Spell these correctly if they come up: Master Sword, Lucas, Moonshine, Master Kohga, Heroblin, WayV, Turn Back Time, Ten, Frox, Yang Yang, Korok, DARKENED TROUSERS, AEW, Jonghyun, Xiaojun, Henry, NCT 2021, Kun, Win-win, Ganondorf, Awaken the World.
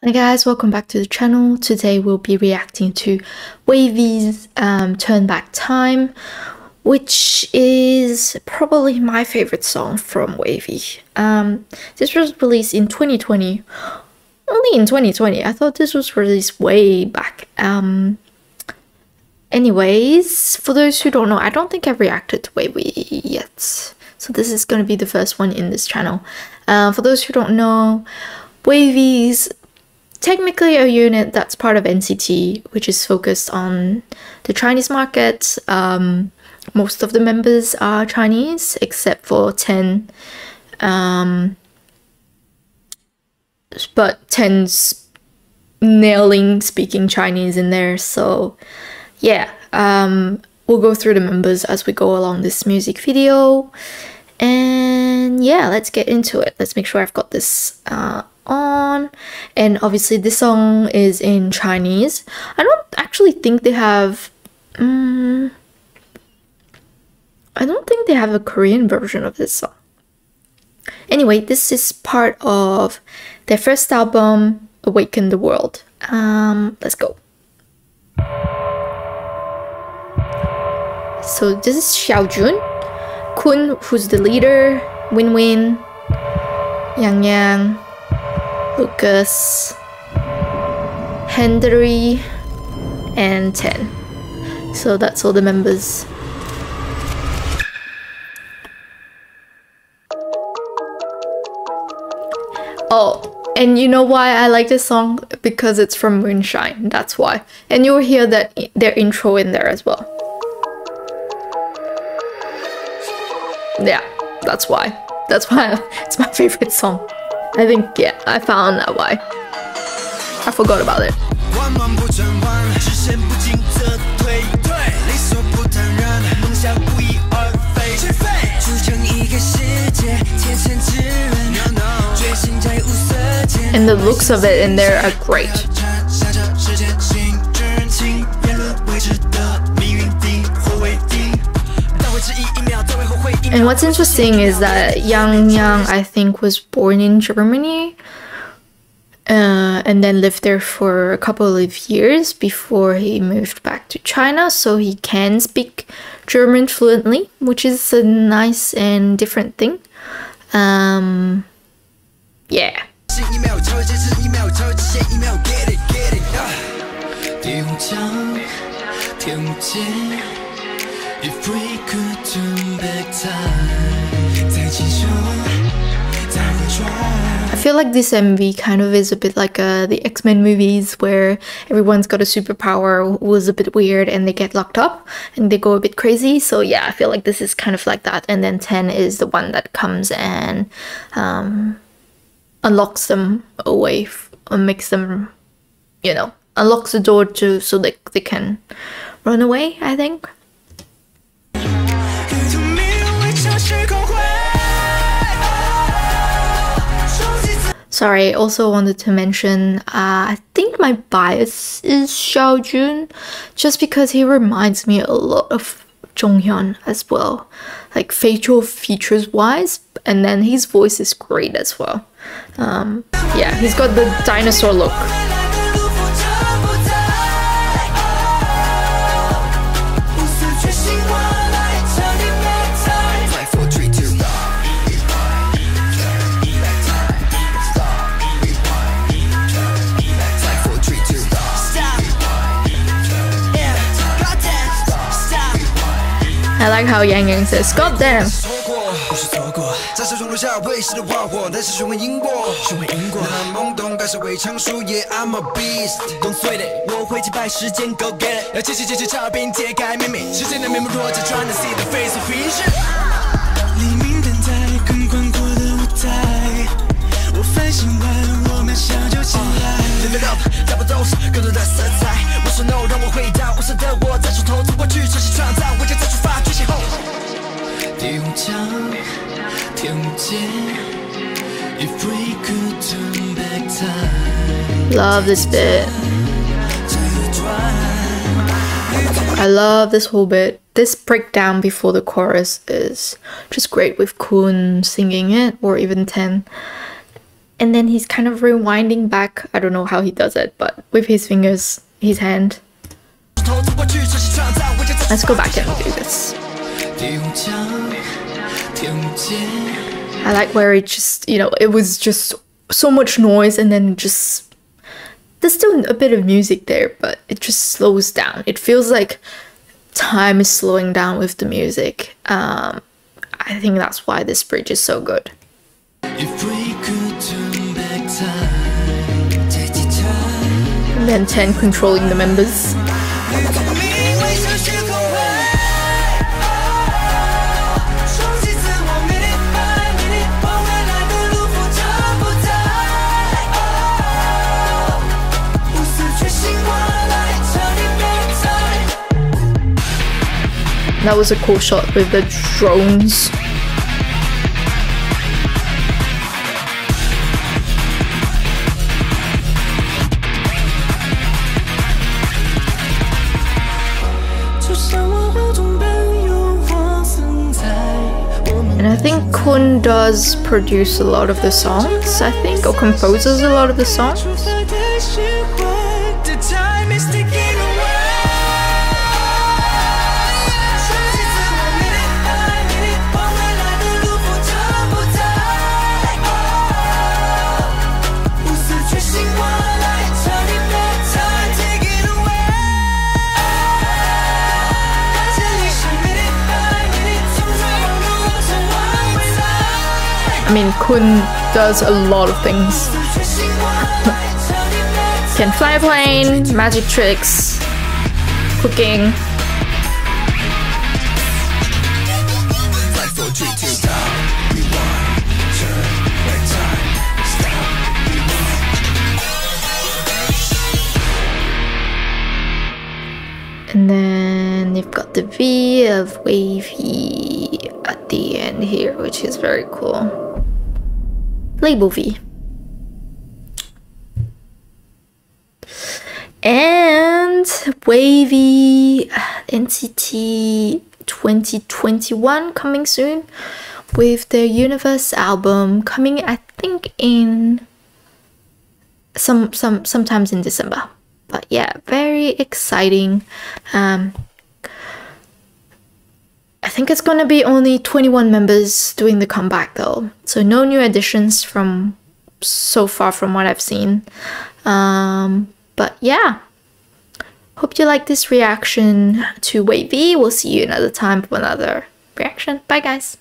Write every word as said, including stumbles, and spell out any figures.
Hey guys, welcome back to the channel. Today we'll be reacting to WayV's um, Turn Back Time, which is probably my favorite song from WayV. Um, this was released in twenty twenty, only in twenty twenty. I thought this was released way back. Um, anyways, for those who don't know, I don't think I've reacted to WayV yet. So this is going to be the first one in this channel. Uh, for those who don't know, WayV's technically a unit that's part of N C T, which is focused on the Chinese market. Um, most of the members are Chinese, except for Ten. Um, but Ten's nailing speaking Chinese in there, so yeah. Um, we'll go through the members as we go along this music video. And yeah, let's get into it. Let's make sure I've got this uh, on. And obviously this song is in Chinese. I don't actually think they have um, I don't think they have a Korean version of this song. Anyway, this is part of their first album, Awaken the World. Um, let's go. So this is Xiaojun, Kun, who's the leader, Win-win, Yang Yang, Lucas, Henry, and Ten. So that's all the members. Oh, and you know why I like this song? Because it's from Moonshine, that's why. And you'll hear that their intro in there as well. Yeah, that's why. That's why it's my favorite song. I think, yeah, I found that why. I forgot about it. And the looks of it in there are great. And what's interesting is that Yang Yang, I think, was born in Germany uh, and then lived there for a couple of years before he moved back to China, so he can speak German fluently, which is a nice and different thing. Um, yeah. If we could turn back time, I feel like this M V kind of is a bit like uh, the X-Men movies where everyone's got a superpower who is a bit weird and they get locked up and they go a bit crazy. So yeah, I feel like this is kind of like that. And then Ten is the one that comes and um, unlocks them away or makes them, you know, unlocks the door to so that they can run away, I think. Sorry, I also wanted to mention, uh, I think my bias is Xiaojun, just because he reminds me a lot of Jonghyun as well, like facial features wise, and then his voice is great as well. Um, yeah, he's got the dinosaur look. I like how Yang Yang says, God damn! I'm a beast. Don't sweat it. Go get it. Trying to see the face of vision. Love this bit. I love this whole bit. This breakdown before the chorus is just great with Kun singing it, or even Ten. and then he's kind of rewinding back. I don't know how he does it, but with his fingers, his hand. Let's go back and do this. I like where it just, you know, it was just so much noise, and then just, there's still a bit of music there, but it just slows down. It feels like time is slowing down with the music. Um, I think that's why this bridge is so good. If we could turn back time, and then Ten controlling the members. That was a cool shot with the drones. And I think Kun does produce a lot of the songs, I think, or composes a lot of the songs. I mean, Kun does a lot of things. Can fly a plane, magic tricks, cooking. And then you've got the V of WayV at the end here, which is very cool. Label V. And WayV N C T twenty twenty-one coming soon with their Universe album coming, I think, in some some sometimes in December. But yeah, very exciting. Um I think it's going to be only twenty-one members doing the comeback though. So no new additions from so far from what I've seen. Um, but yeah, hope you like this reaction to WayV. We'll see you another time for another reaction. Bye guys.